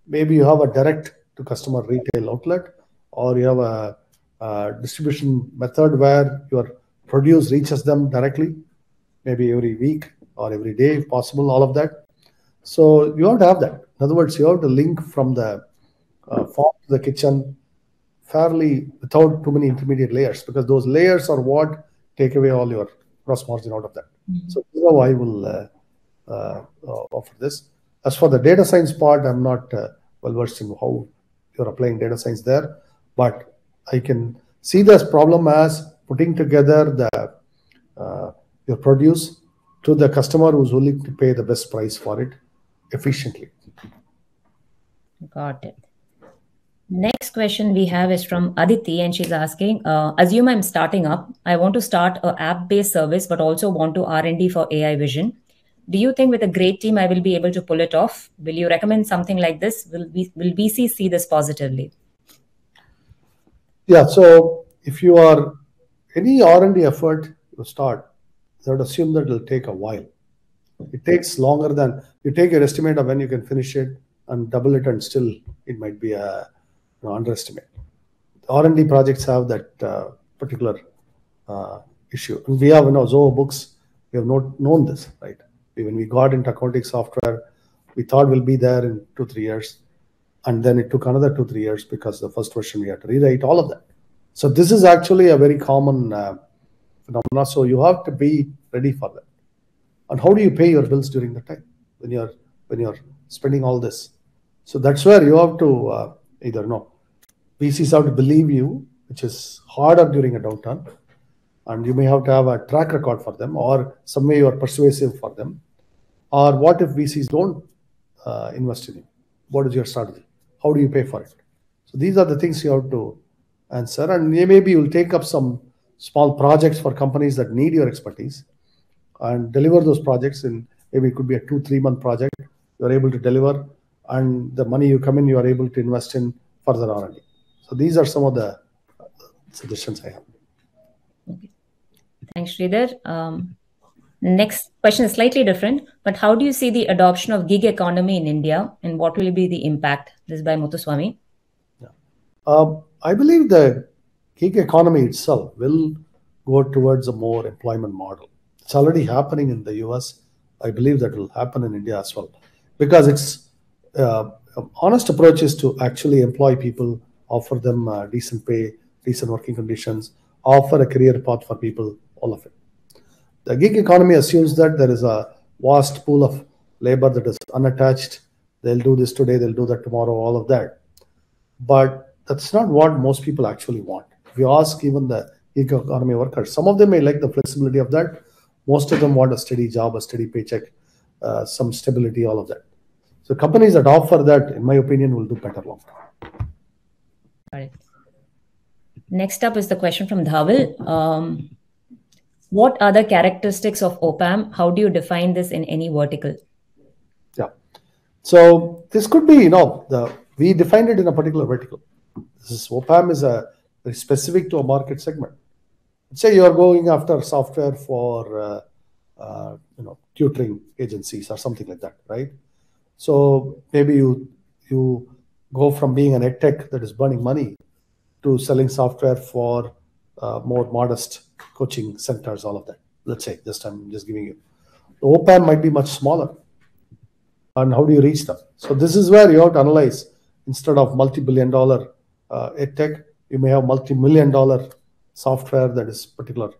Maybe you have a direct to customer retail outlet, or you have a, a distribution method where your produce reaches them directly, maybe every week or every day if possible, all of that. So you have to have that. In other words, you have to link from the uh, farm to the kitchen fairly without too many intermediate layers, because those layers are what take away all your gross margin out of that. Mm-hmm. So you know, I will uh, uh, offer this. As for the data science part, I'm not uh, well versed in how you're applying data science there, but I can see this problem as putting together the uh, your produce to the customer who's willing to pay the best price for it efficiently. Got it. Next question we have is from Aditi, and she's asking, uh, assume I'm starting up. I want to start an app-based service, but also want to R and D for A I vision. Do you think with a great team, I will be able to pull it off? Will you recommend something like this? Will, we, will B C see this positively? Yeah, so if you are any R and D effort you start, I would assume that it will take a while. It takes longer than, you take your estimate of when you can finish it and double it, and still it might be a, you know, underestimate. R and D projects have that uh, particular uh, issue. And we have, you know, Zoho Books, we have not known this, right? When we got into accounting software, we thought we'll be there in two, three years. And then it took another two, three years because the first version we had to rewrite, all of that. So this is actually a very common uh, phenomenon. So you have to be ready for that. And how do you pay your bills during the time when you're when you're spending all this? So that's where you have to uh, either no, V Cs have to believe you, which is harder during a downturn, and you may have to have a track record for them, or some way you are persuasive for them. Or what if V Cs don't uh, invest in you? What is your strategy? How do you pay for it? So these are the things you have to answer, and maybe you'll take up some small projects for companies that need your expertise and deliver those projects in, maybe it could be a two, three month project you're able to deliver, and the money you come in, you are able to invest in further R and D. So these are some of the suggestions I have. Okay. Thanks, Sridhar. Um, next question is slightly different, but how do you see the adoption of gig economy in India, and what will be the impact? This is by Muthuswamy. Yeah. Um, I believe the gig economy itself will go towards a more employment model. It's already happening in the U S. I believe that will happen in India as well, because it's uh, honest approach is to actually employ people, offer them uh, decent pay, decent working conditions, offer a career path for people, all of it. The gig economy assumes that there is a vast pool of labor that is unattached. They'll do this today, they'll do that tomorrow, all of that. But that's not what most people actually want. If you ask even the gig economy workers, some of them may like the flexibility of that. Most of them want a steady job, a steady paycheck, uh, some stability, all of that. So companies that offer that, in my opinion, will do better long term. All right. Next up is the question from Dhawal. Um, what are the characteristics of O P A M? How do you define this in any vertical? Yeah. So this could be, you know, the we defined it in a particular vertical. This is, O P A M is a very specific to a market segment. Let's say you're going after software for uh, uh, you know, tutoring agencies or something like that, right? So maybe you you go from being an edtech that is burning money to selling software for uh, more modest coaching centers, all of that. Let's say, just I'm just giving you. The O P A M might be much smaller. And how do you reach them? So this is where you have to analyze. Instead of multi-billion dollar uh, edtech, you may have multi-million dollar software that is particular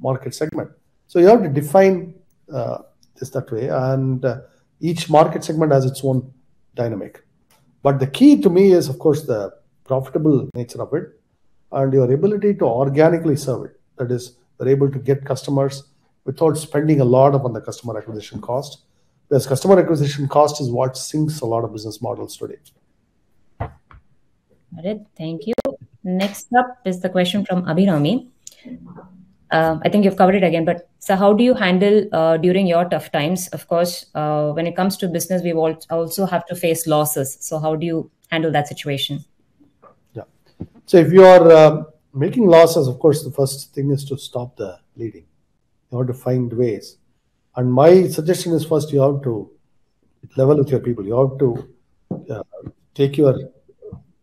market segment. So you have to define uh, this that way, and uh, each market segment has its own dynamic. But the key to me is, of course, the profitable nature of it and your ability to organically serve it. That is, we're able to get customers without spending a lot upon the customer acquisition cost. Because customer acquisition cost is what sinks a lot of business models today. Got it. Thank you. Next up is the question from Abhinami. Uh, I think you've covered it again, but so how do you handle uh, during your tough times? Of course, uh, when it comes to business, we also have to face losses. So how do you handle that situation? Yeah. So if you are uh, making losses, of course, the first thing is to stop the bleeding. You have to find ways. And my suggestion is, first, you have to level with your people. You have to uh, take your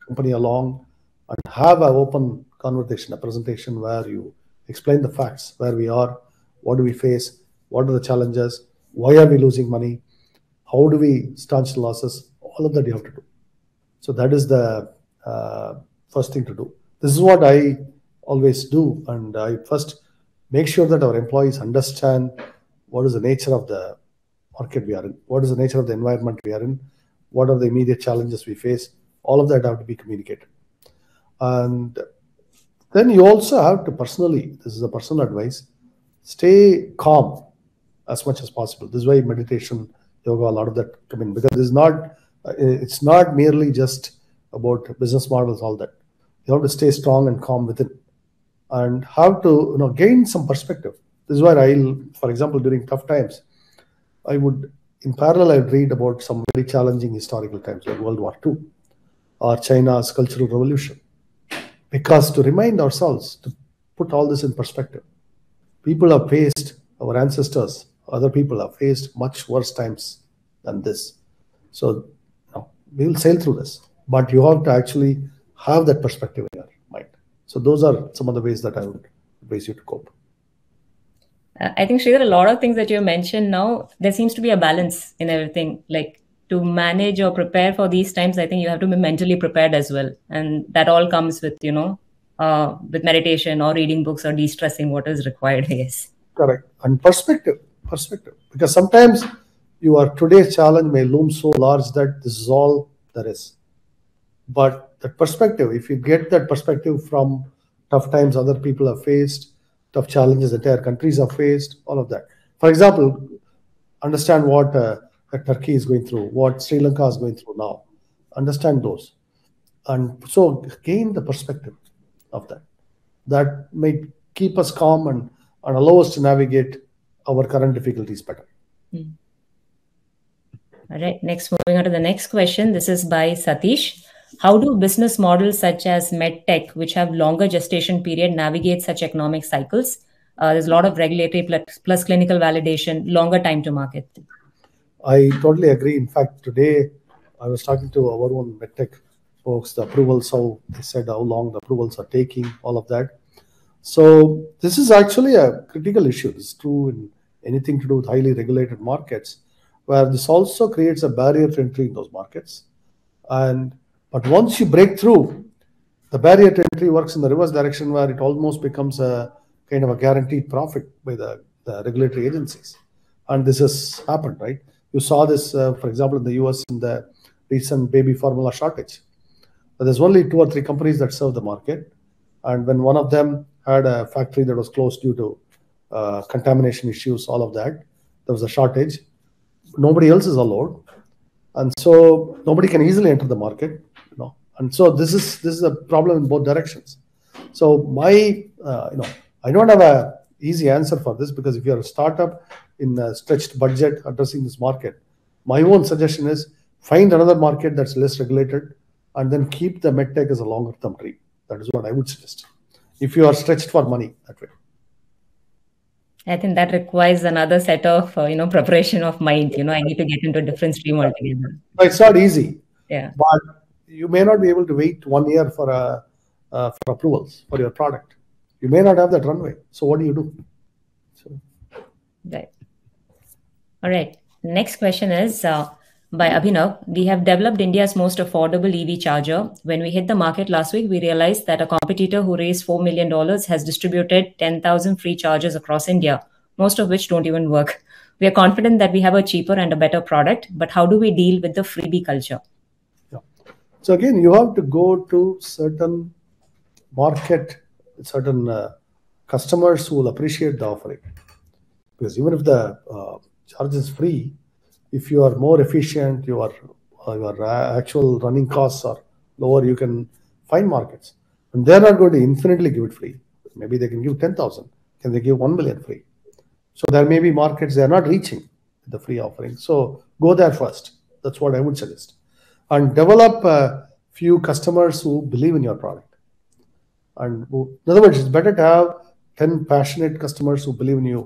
company along and have an open conversation, a presentation where you explain the facts, where we are, what do we face, what are the challenges, why are we losing money, how do we staunch losses, all of that you have to do. So that is the uh, first thing to do. This is what I always do. And I first make sure that our employees understand what is the nature of the market we are in, what is the nature of the environment we are in, what are the immediate challenges we face. All of that have to be communicated. And then you also have to personally, this is a personal advice, stay calm as much as possible. This is why meditation, yoga, a lot of that come in, because it's not, it's not merely just about business models, all that. You have to stay strong and calm within and have to, you know, gain some perspective. This is where I'll, for example, during tough times, I would, in parallel, I would read about some very challenging historical times like World War Two or China's Cultural Revolution. Because to remind ourselves, to put all this in perspective, people have faced, our ancestors, other people have faced much worse times than this. So no, we will sail through this, but you have to actually have that perspective in your mind. So those are some of the ways that I would advise you to cope. I think, Sridhar, a lot of things that you mentioned now, there seems to be a balance in everything. Like to manage or prepare for these times, I think you have to be mentally prepared as well. And that all comes with, you know, uh, with meditation or reading books or de-stressing what is required, yes. Correct. And perspective, perspective. Because sometimes your today's challenge may loom so large that this is all there is. But that perspective, if you get that perspective from tough times other people have faced, tough challenges entire countries have faced, all of that. For example, understand what uh, Turkey is going through, what Sri Lanka is going through now. Understand those. And so gain the perspective of that. That may keep us calm and, and allow us to navigate our current difficulties better. Mm. All right, next, moving on to the next question. This is by Satish. How do business models such as MedTech, which have longer gestation period, navigate such economic cycles? Uh, there's a lot of regulatory plus, plus clinical validation, longer time to market. I totally agree. In fact, today I was talking to our own MedTech folks, the approvals, how they said how long the approvals are taking, all of that. So this is actually a critical issue. This is true in anything to do with highly regulated markets, where this also creates a barrier to entry in those markets. And but once you break through, the barrier to entry works in the reverse direction, where it almost becomes a kind of a guaranteed profit by the, the regulatory agencies. And this has happened, right? You saw this, uh, for example, in the U S in the recent baby formula shortage. But there's only two or three companies that serve the market. And when one of them had a factory that was closed due to uh, contamination issues, all of that, there was a shortage. Nobody else is allowed. And so nobody can easily enter the market. You know? And so this is this is a problem in both directions. So my, uh, you know, I don't have a easy answer for this, because if you're a startup in a stretched budget addressing this market, my own suggestion is find another market that's less regulated and then keep the MedTech as a longer term dream. That is what I would suggest, if you are stretched for money that way. I think that requires another set of, uh, you know, preparation of mind. You know, I need to get into a different stream altogether. It's not easy. Yeah. But you may not be able to wait one year for, a, uh, for approvals for your product. You may not have that runway. So what do you do? So. Right. All right. Next question is uh, by Abhinav. We have developed India's most affordable E V charger. When we hit the market last week, we realized that a competitor who raised four million dollars has distributed ten thousand free chargers across India. most of which don't even work. We are confident that we have a cheaper and a better product, but how do we deal with the freebie culture? Yeah. So again, you have to go to certain market, certain uh, customers who will appreciate the offering. Because even if the uh, charge is free, if you are more efficient, your, uh, your actual running costs are lower, you can find markets. And they're not going to infinitely give it free. Maybe they can give ten thousand. Can they give one million free? So there may be markets they are not reaching the free offering. So go there first. That's what I would suggest. And develop a few customers who believe in your product. And who, in other words, it's better to have ten passionate customers who believe in you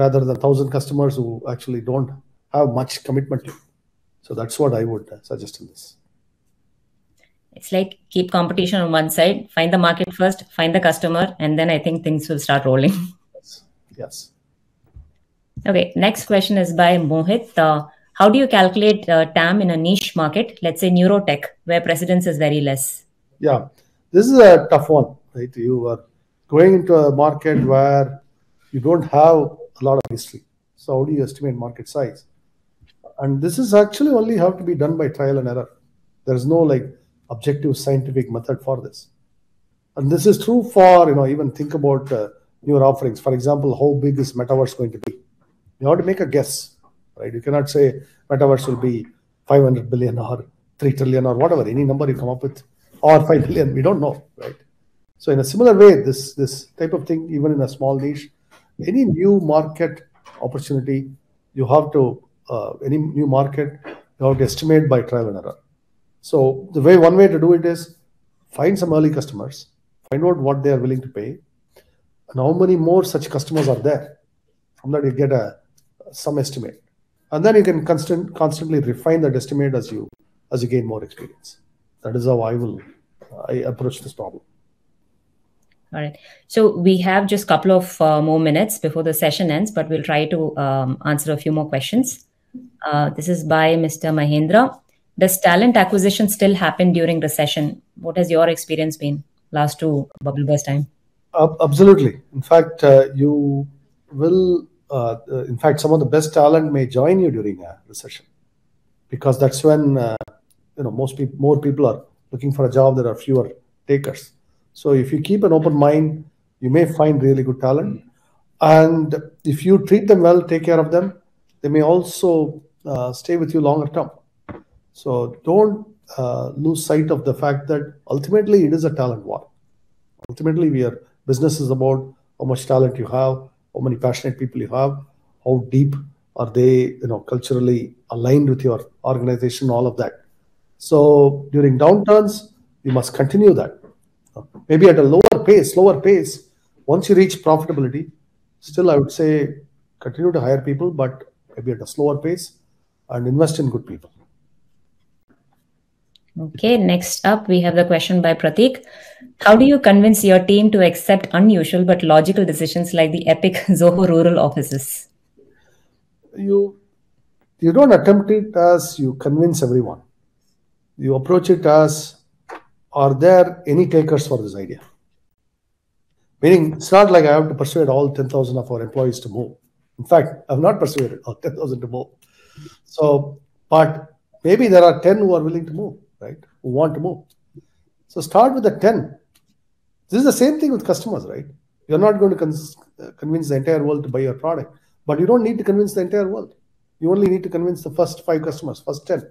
rather than one thousand customers who actually don't have much commitment to you. So that's what I would suggest in this. It's like keep competition on one side, find the market first, find the customer, and then I think things will start rolling. Yes. Yes. Okay. Next question is by Mohit. Uh, how do you calculate uh, T A M in a niche market, let's say neurotech, where precedence is very less? Yeah. This is a tough one, right? You are going into a market where you don't have a lot of history. So how do you estimate market size? And this is actually only have to be done by trial and error. There is no like objective scientific method for this. And this is true for, you know, even think about uh, newer offerings. For example, how big is metaverse going to be? You have to make a guess, right? You cannot say metaverse will be five hundred billion or three trillion or whatever, any number you come up with, or five billion, we don't know, right? So in a similar way, this, this type of thing, even in a small niche, any new market opportunity, you have to, uh, any new market, you have to estimate by trial and error. So the way, one way to do it is find some early customers, find out what they are willing to pay, and how many more such customers are there. From that you get a some estimate, and then you can constant constantly refine that estimate as you as you gain more experience. That is how I will I approach this problem. All right. So we have just a couple of uh, more minutes before the session ends, but we'll try to um, answer a few more questions. Uh, this is by Mister Mahendra. Does talent acquisition still happen during recession? What has your experience been last two bubble burst time? Uh, absolutely. In fact, uh, you will, uh, uh, in fact, some of the best talent may join you during a recession, because that's when, uh, you know, most people, more people are looking for a job. There are fewer takers. So if you keep an open mind, you may find really good talent. And if you treat them well, take care of them, they may also uh, stay with you longer term. So don't uh, lose sight of the fact that ultimately it is a talent war. Ultimately, we are business is about how much talent you have, how many passionate people you have, how deep are they, you know, culturally aligned with your organization, all of that. So during downturns, you must continue that. Maybe at a lower pace, lower pace. Once you reach profitability, still I would say continue to hire people, but maybe at a slower pace, and invest in good people. Okay, next up, we have the question by Pratik. How do you convince your team to accept unusual but logical decisions like the epic Zoho rural offices? You, you don't attempt it as you convince everyone. You approach it as, are there any takers for this idea? Meaning, it's not like I have to persuade all ten thousand of our employees to move. In fact, I've not persuaded all ten thousand to move. So, but maybe there are ten who are willing to move, right? Who want to move. So start with the ten. This is the same thing with customers, right? You're not going to con- convince the entire world to buy your product, but you don't need to convince the entire world. You only need to convince the first five customers, first ten.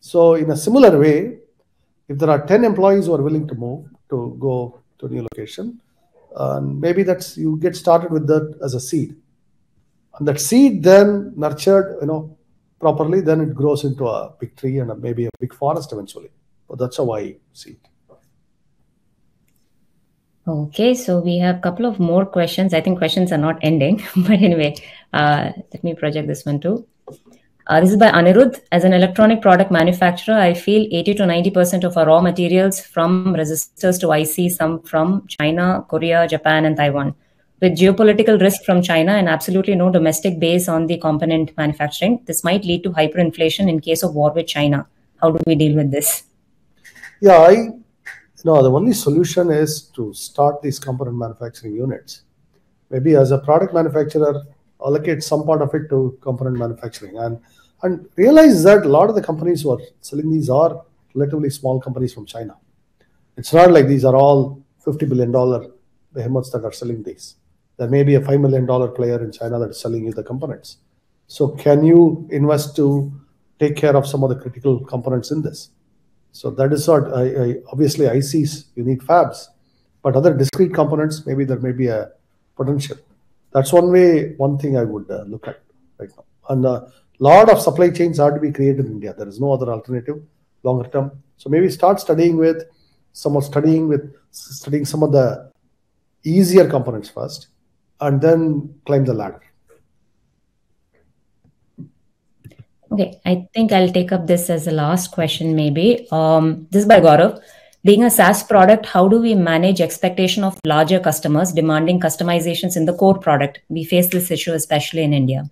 So in a similar way, if there are ten employees who are willing to move, to go to a new location, uh, maybe that's, you get started with that as a seed. And that seed then nurtured, you know, properly, then it grows into a big tree and a, maybe a big forest eventually. But that's how I see it. Okay, so we have a couple of more questions. I think questions are not ending, but anyway, uh, let me project this one too. Uh, this is by Anirudh. As an electronic product manufacturer, I feel eighty to ninety percent of our raw materials, from resistors to I C, some from China, Korea, Japan, and Taiwan. With geopolitical risk from China and absolutely no domestic base on the component manufacturing, this might lead to hyperinflation in case of war with China. How do we deal with this? Yeah, I, you know, the only solution is to start these component manufacturing units. maybe as a product manufacturer, allocate some part of it to component manufacturing, and and realize that a lot of the companies who are selling these are relatively small companies from China. It's not like these are all fifty billion dollar behemoths that are selling these. There may be a five million dollar player in China that's selling you the components. So can you invest to take care of some of the critical components in this? So that is what, I, I, obviously I Cs, you need fabs, but other discrete components, maybe there may be a potential. That's one way, one thing I would uh, look at right now. And a lot of supply chains are to be created in India. There is no other alternative longer term. So maybe start studying with, some of studying with, studying some of the easier components first, and then climb the ladder. Okay, I think I'll take up this as the last question maybe. Um, this is by Gaurav. Being a SaaS product, how do we manage expectation of larger customers demanding customizations in the core product? We face this issue, especially in India.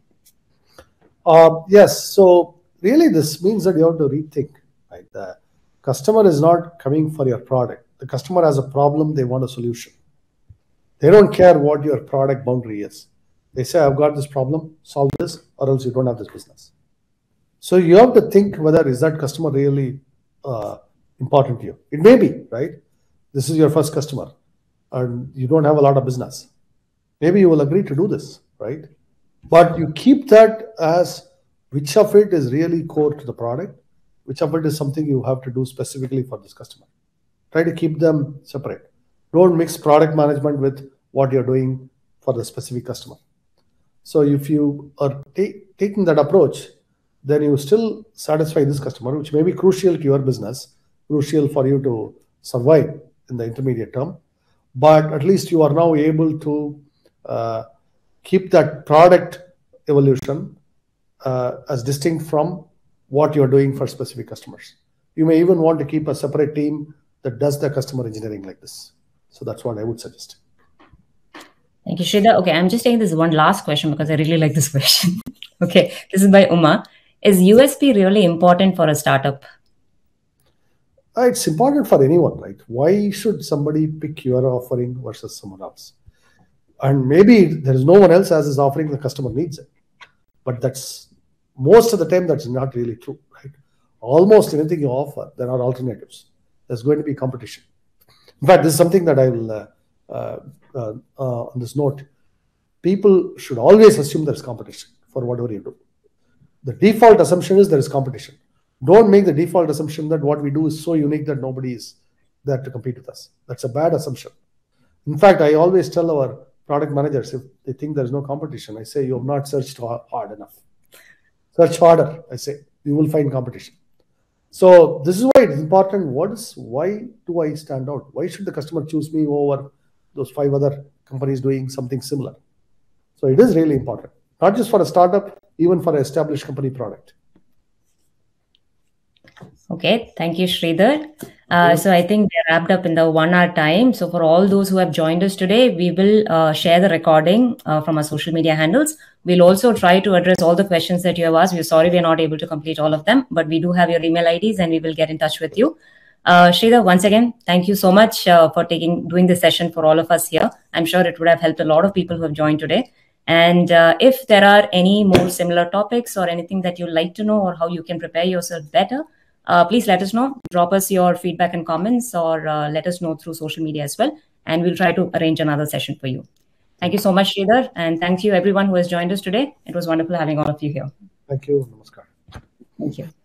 Uh, yes, so really this means that you have to rethink. Right? The customer is not coming for your product. The customer has a problem, they want a solution. They don't care what your product boundary is. They say, I've got this problem, solve this, or else you don't have this business. So you have to think whether is that customer really uh, important to you. It may be, right? This is your first customer and you don't have a lot of business. Maybe you will agree to do this, right? But you keep that as which of it is really core to the product, which of it is something you have to do specifically for this customer. Try to keep them separate. Don't mix product management with what you're doing for the specific customer. So if you are take, taking that approach, then you still satisfy this customer, which may be crucial to your business, crucial for you to survive in the intermediate term. But at least you are now able to uh, keep that product evolution uh, as distinct from what you're doing for specific customers. You may even want to keep a separate team that does the customer engineering like this. So that's what I would suggest. Thank you, Sridhar. Okay, I'm just taking this one last question because I really like this question. Okay, this is by Uma. Is U S P really important for a startup? Uh, it's important for anyone, right? Why should somebody pick your offering versus someone else? And maybe there's no one else has this offering, the customer needs it. But that's most of the time, that's not really true, right? Almost anything you offer, there are alternatives. There's going to be competition. In fact, this is something that I will, uh, uh, uh, uh, on this note, people should always assume there's competition for whatever you do. The default assumption is there is competition. Don't make the default assumption that what we do is so unique that nobody is there to compete with us. That's a bad assumption. In fact, I always tell our product managers, if they think there's no competition, I say, you have not searched hard enough. Search harder, I say, you will find competition. So this is why it's important. What is, why do I stand out? Why should the customer choose me over those five other companies doing something similar? So it is really important, not just for a startup, even for an established company product. Okay, thank you, Sridhar. Uh, so I think we are wrapped up in the one hour time. So for all those who have joined us today, we will uh, share the recording uh, from our social media handles. We'll also try to address all the questions that you have asked. We're sorry we're not able to complete all of them, but we do have your email I Ds and we will get in touch with you. Uh, Sridhar, once again, thank you so much uh, for taking doing this session for all of us here. I'm sure it would have helped a lot of people who have joined today. And uh, if there are any more similar topics or anything that you'd like to know or how you can prepare yourself better, uh, please let us know. Drop us your feedback and comments or uh, let us know through social media as well. And we'll try to arrange another session for you. Thank you so much, Sridhar. And thank you everyone who has joined us today. It was wonderful having all of you here. Thank you. Namaskar. Thank you.